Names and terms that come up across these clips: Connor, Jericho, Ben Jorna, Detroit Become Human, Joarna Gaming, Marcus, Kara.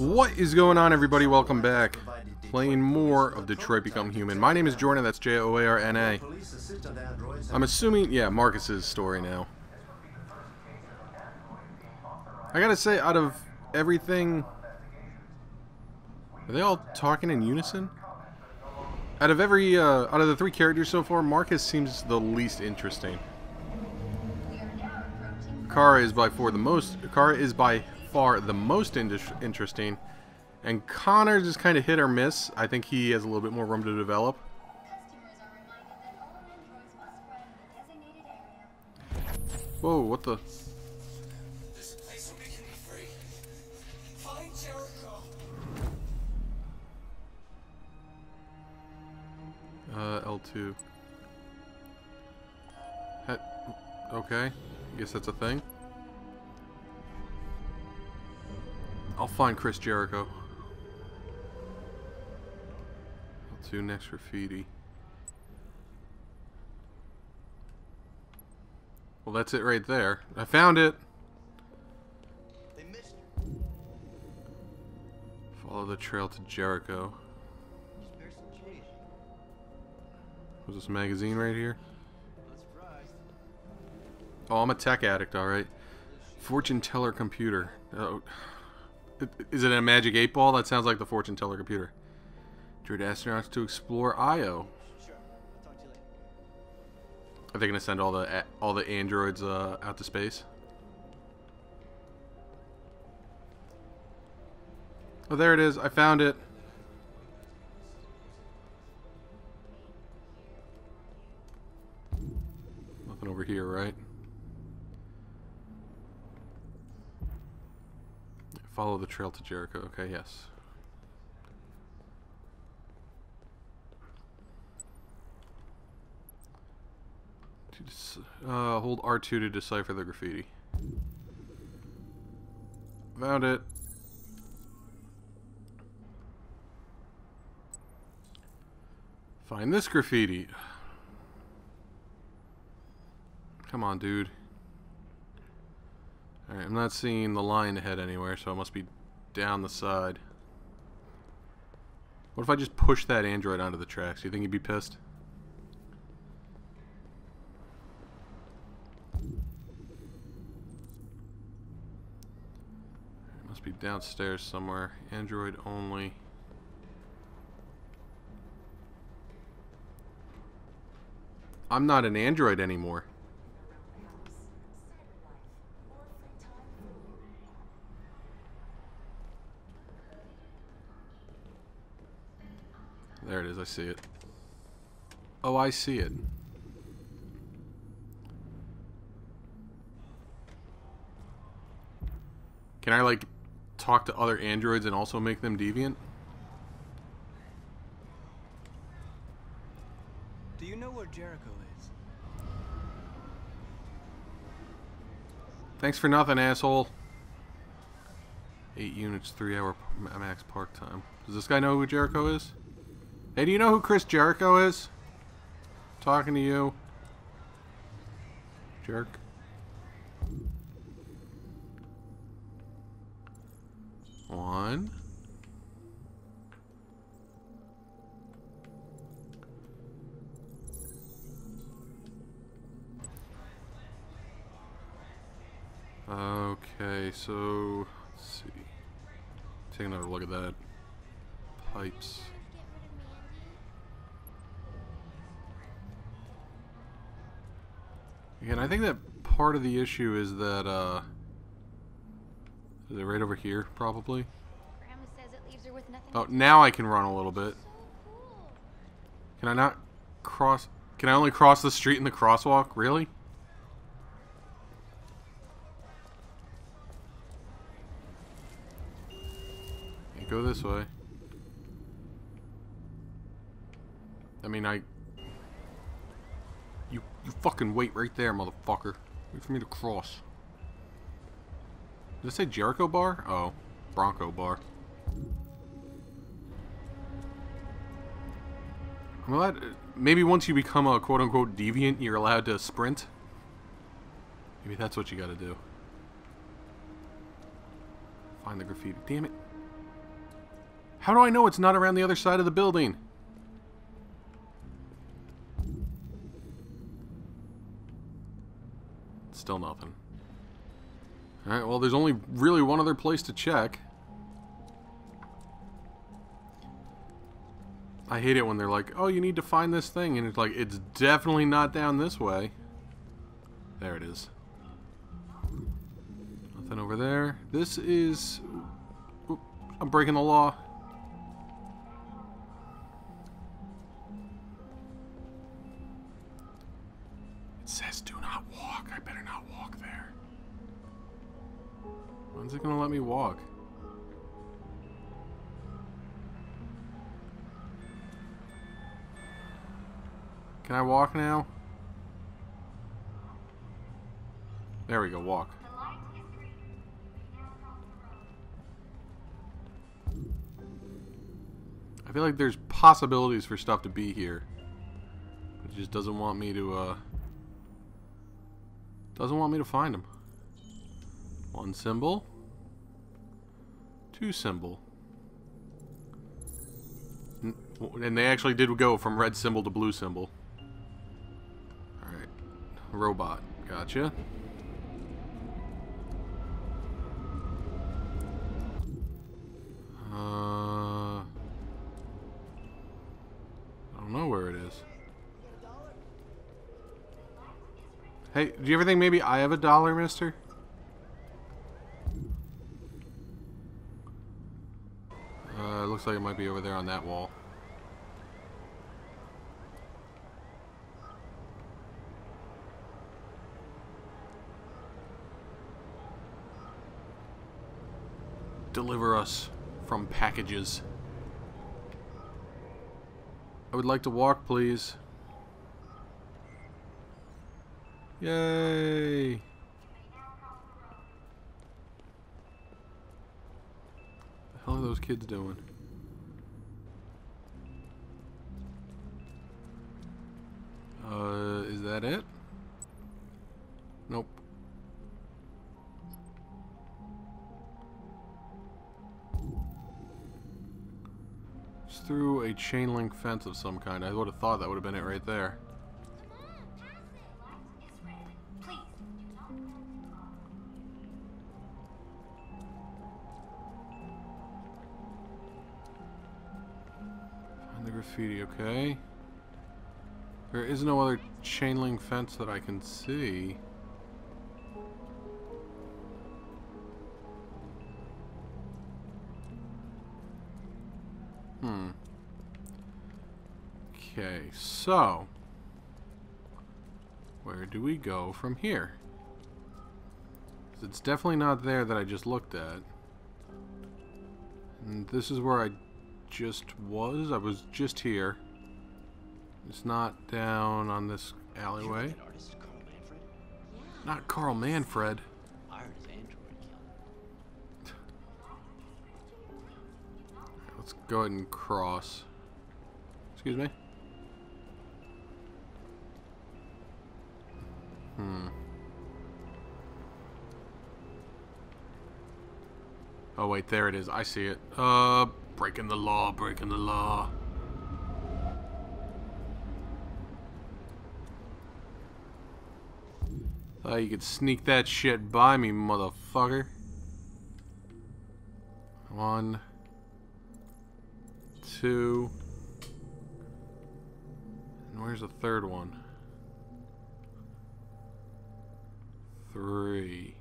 What is going on, everybody? Welcome back. Playing more of Detroit Become Human. My name is Joarna, that's J-O-A-R-N-A. I'm assuming, yeah, Marcus's story now. I gotta say, out of everything... Are they all talking in unison? Out of every, out of the three characters so far, Marcus seems the least interesting. Kara is by far the most interesting, and Connor just kind of hit or miss. I think he has a little bit more room to develop. Whoa, what the? This place will be free. Find Jericho. L2. Okay, I guess that's a thing. I'll find Chris Jericho. I'll do next graffiti. Well, that's it right there. I found it. They missed you. Follow the trail to Jericho. Was this magazine right here? Oh, I'm a tech addict, alright. Fortune teller computer. Oh. Is it a magic 8-ball? That sounds like the fortune teller computer. Droid astronauts to explore Io. Sure. I'll talk to you later. Are they gonna send all the androids out to space? Oh, there it is! I found it. Nothing over here, right? Follow the trail to Jericho. Okay, yes. Hold R2 to decipher the graffiti. Found it. Find this graffiti. Come on, dude. Alright, I'm not seeing the line ahead anywhere, so it must be down the side. What if I just push that android onto the tracks? Do you think he'd be pissed? It must be downstairs somewhere. Android only. I'm not an android anymore. There it is, I see it. Oh, I see it. Can I, like, talk to other androids and also make them deviant? Do you know where Jericho is? Thanks for nothing, asshole. 8 units, 3-hour max park time. Does this guy know who Jericho is? Hey, do you know who Chris Jericho is? Talking to you. Jerk. One. Okay, so... Let's see. Take another look at that. Pipes. Again, I think that part of the issue is that, is it right over here, probably? Grandma says it leaves her with nothing. Oh, now I can run a little bit. Can I not cross... Can I only cross the street in the crosswalk? Really? Can't go this way. I mean, You fucking wait right there, motherfucker. Wait for me to cross. Did it say Jericho Bar? Oh, Bronco Bar. I'm glad. Maybe once you become a quote-unquote deviant, you're allowed to sprint. Maybe that's what you gotta do. Find the graffiti. Damn it. How do I know it's not around the other side of the building? Still nothing. Alright, well, there's only really one other place to check. I hate it when they're like, oh, you need to find this thing, and it's like, it's definitely not down this way. There it is. Nothing over there. This is... Oop, I'm breaking the law. It says do not walk. I better not walk there. When's it gonna let me walk? Can I walk now? There we go, walk. I feel like there's possibilities for stuff to be here. It just doesn't want me to, doesn't want me to find them. One symbol. Two symbol. And they actually did go from red symbol to blue symbol. Alright. Robot. Gotcha. Hey, do you ever think maybe I have a dollar, mister? Looks like it might be over there on that wall. Deliver us from packages. I would like to walk, please. Yay! The hell are those kids doing? Is that it? Nope. It's through a chain link fence of some kind. I would have thought that would have been it right there. Graffiti, okay. There is no other chain link fence that I can see. Okay, so where do we go from here? 'Cause it's definitely not there that I just looked at. And this is where I just was. I was just here. It's not down on this alleyway. Not Carl Manfred. Let's go ahead and cross. Excuse me. Oh wait, there it is. I see it. Breaking the law, breaking the law. Thought you could sneak that shit by me, motherfucker. One, two, and where's the third one? Three.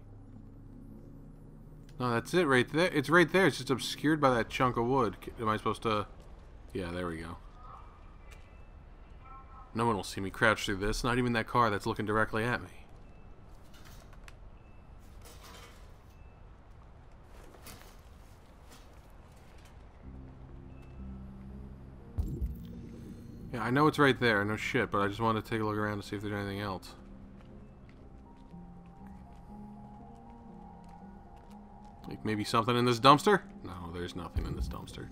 No, that's it right there. It's right there. It's just obscured by that chunk of wood. Am I supposed to... Yeah, there we go. No one will see me crouch through this. Not even that car that's looking directly at me. Yeah, I know it's right there. No shit, but I just wanted to take a look around to see if there's anything else. Like maybe something in this dumpster? No, there's nothing in this dumpster.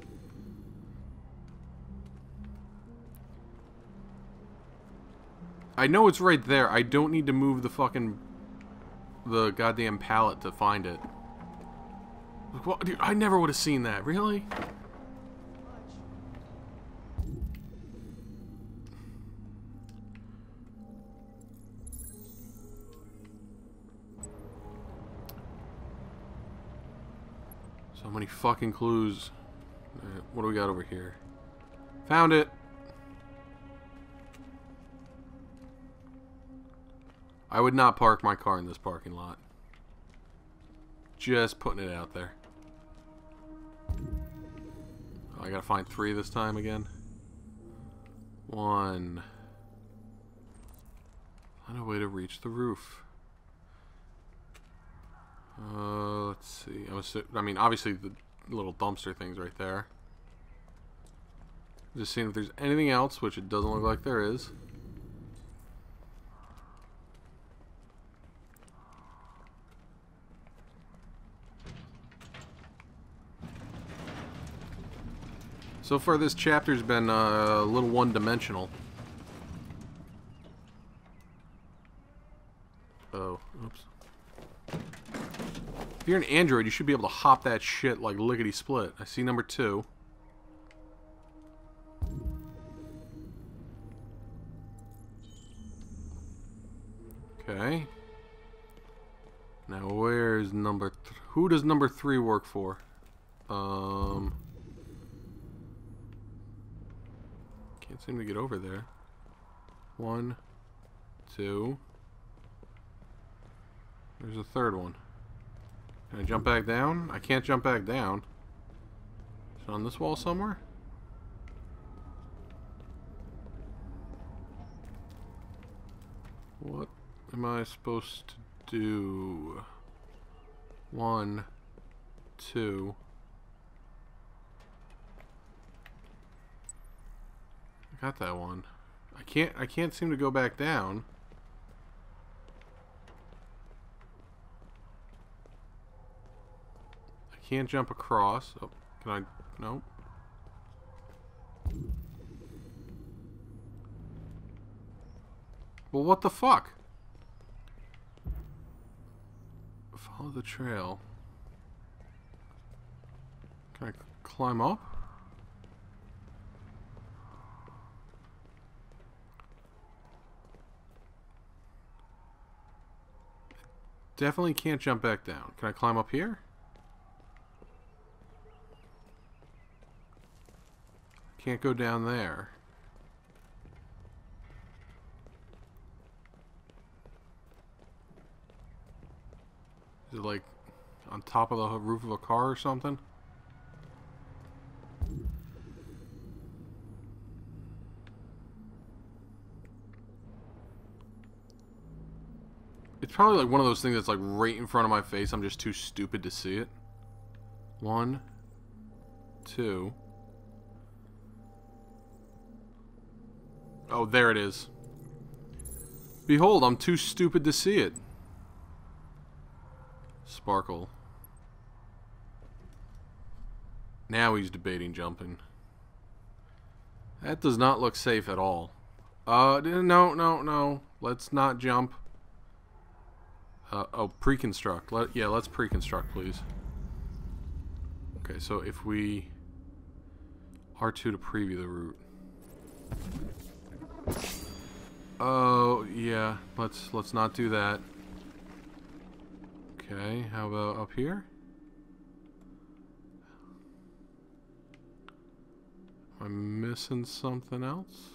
I know it's right there. I don't need to move the fucking... the goddamn pallet to find it. Well, dude, I never would have seen that. Really? many fucking clues. Right, what do we got over here? Found it! I would not park my car in this parking lot. Just putting it out there. Oh, I gotta find three this time again. One. On a way to reach the roof. Let's see. I mean, obviously the little dumpster thing's right there. Just seeing if there's anything else, which it doesn't look like there is. So far, this chapter's been a little one-dimensional. Oh, oops. If you're an android, you should be able to hop that shit like lickety-split. I see number 2. Okay. Now, where's number... Who does number 3 work for? Can't seem to get over there. 1, 2. There's a third one. Can I jump back down? I can't jump back down. Is it on this wall somewhere? What am I supposed to do? 1, 2. Got that one. I can't seem to go back down. I can't jump across. Oh, can I? Nope. Well, what the fuck? Follow the trail. Can I climb up? Definitely can't jump back down. Can I climb up here? Can't go down there. Is it like on top of the roof of a car or something? It's probably like one of those things that's like right in front of my face. I'm just too stupid to see it. 1, 2. Oh, there it is. Behold, I'm too stupid to see it. Sparkle. Now he's debating jumping. That does not look safe at all. No. Let's not jump. Oh, pre-construct. Let's pre-construct, please. Okay, so if we... R2 to preview the route. Oh, yeah. Let's not do that. Okay, how about up here? Am I missing something else?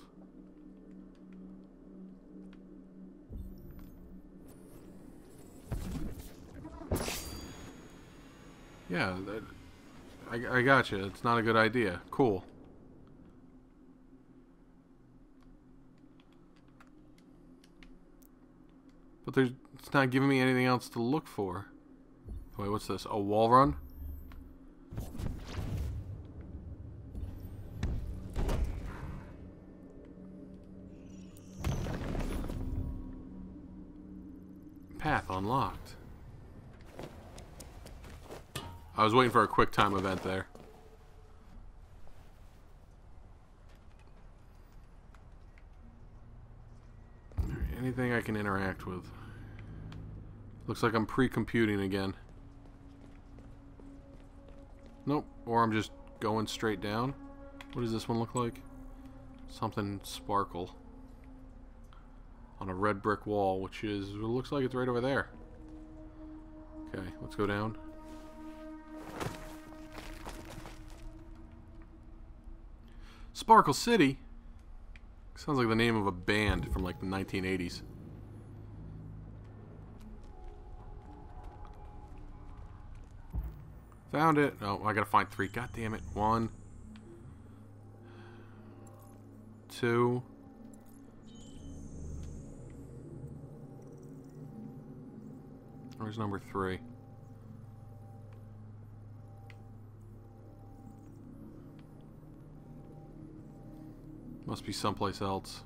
Yeah, I gotcha. It's not a good idea. Cool. But it's not giving me anything else to look for. Wait, what's this? A wall run? Path unlocked. I was waiting for a quick time event there. Anything I can interact with. Looks like I'm pre-computing again. Nope, or I'm just going straight down. What does this one look like? Something sparkle. On a red brick wall, which is, it looks like it's right over there. Okay, let's go down. Sparkle City? Sounds like the name of a band from like the 1980s. Found it. Oh, I gotta find three. God damn it. 1, 2. Where's number 3? Must be someplace else.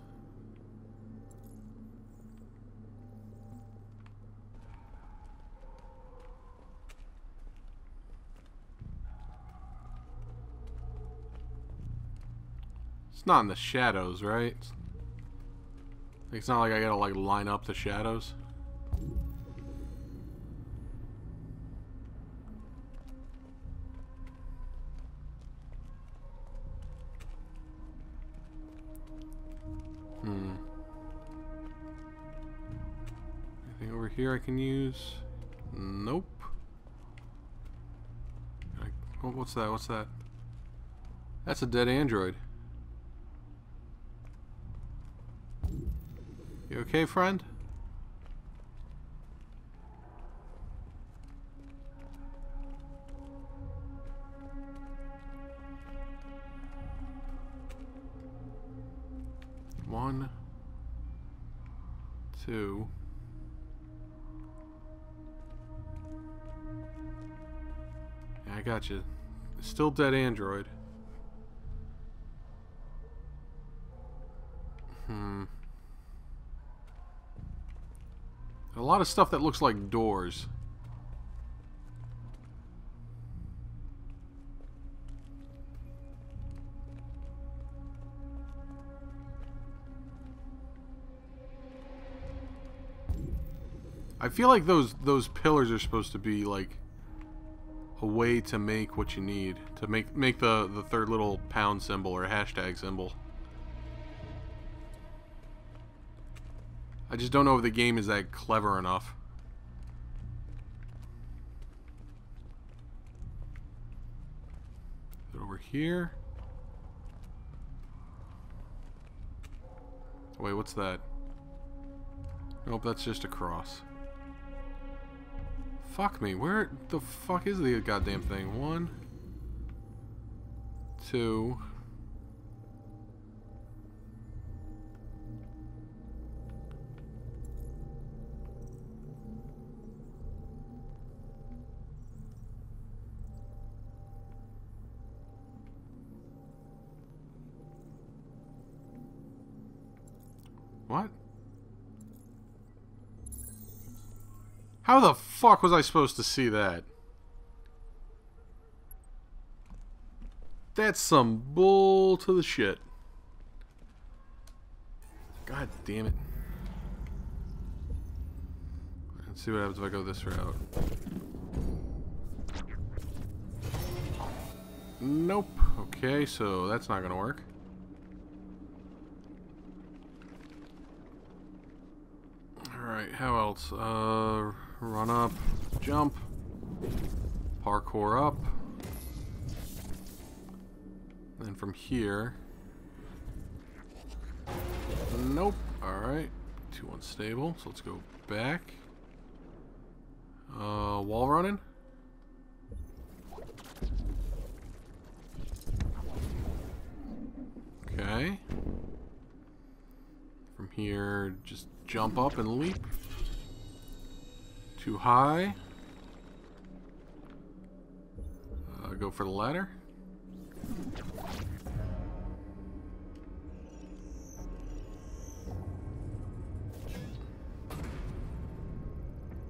It's not in the shadows, right? It's not like I gotta like line up the shadows. Anything over here I can use? Nope. Oh, what's that? What's that? That's a dead android. You okay, friend? Two. Yeah, I got you. Still dead android. A lot of stuff that looks like doors. I feel like those pillars are supposed to be like a way to make what you need to make the third little pound symbol or hashtag symbol. I just don't know if the game is that clever enough. Over here. Wait, what's that? Nope, that's just a cross. Fuck me, where the fuck is the goddamn thing? 1, 2. What? How the fuck was I supposed to see that? That's some bull to the shit. God damn it. Let's see what happens if I go this route. Nope. Okay, so that's not gonna work. Alright, how else? Run up, jump, parkour up, and from here, nope, alright, too unstable, so let's go back, wall running, okay, from here, just jump up and leap. Too high. Go for the ladder.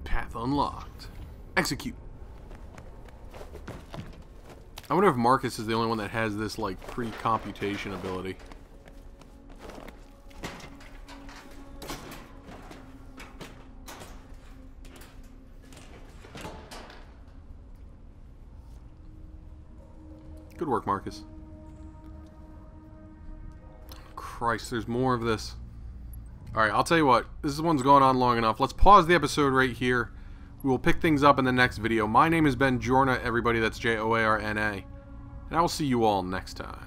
Path unlocked. Execute. I wonder if Marcus is the only one that has this like pre-computation ability. Good work, Marcus. Christ, there's more of this. Alright, I'll tell you what. This one's going on long enough. Let's pause the episode right here. We will pick things up in the next video. My name is Ben Jorna, everybody. That's J-O-A-R-N-A. And I will see you all next time.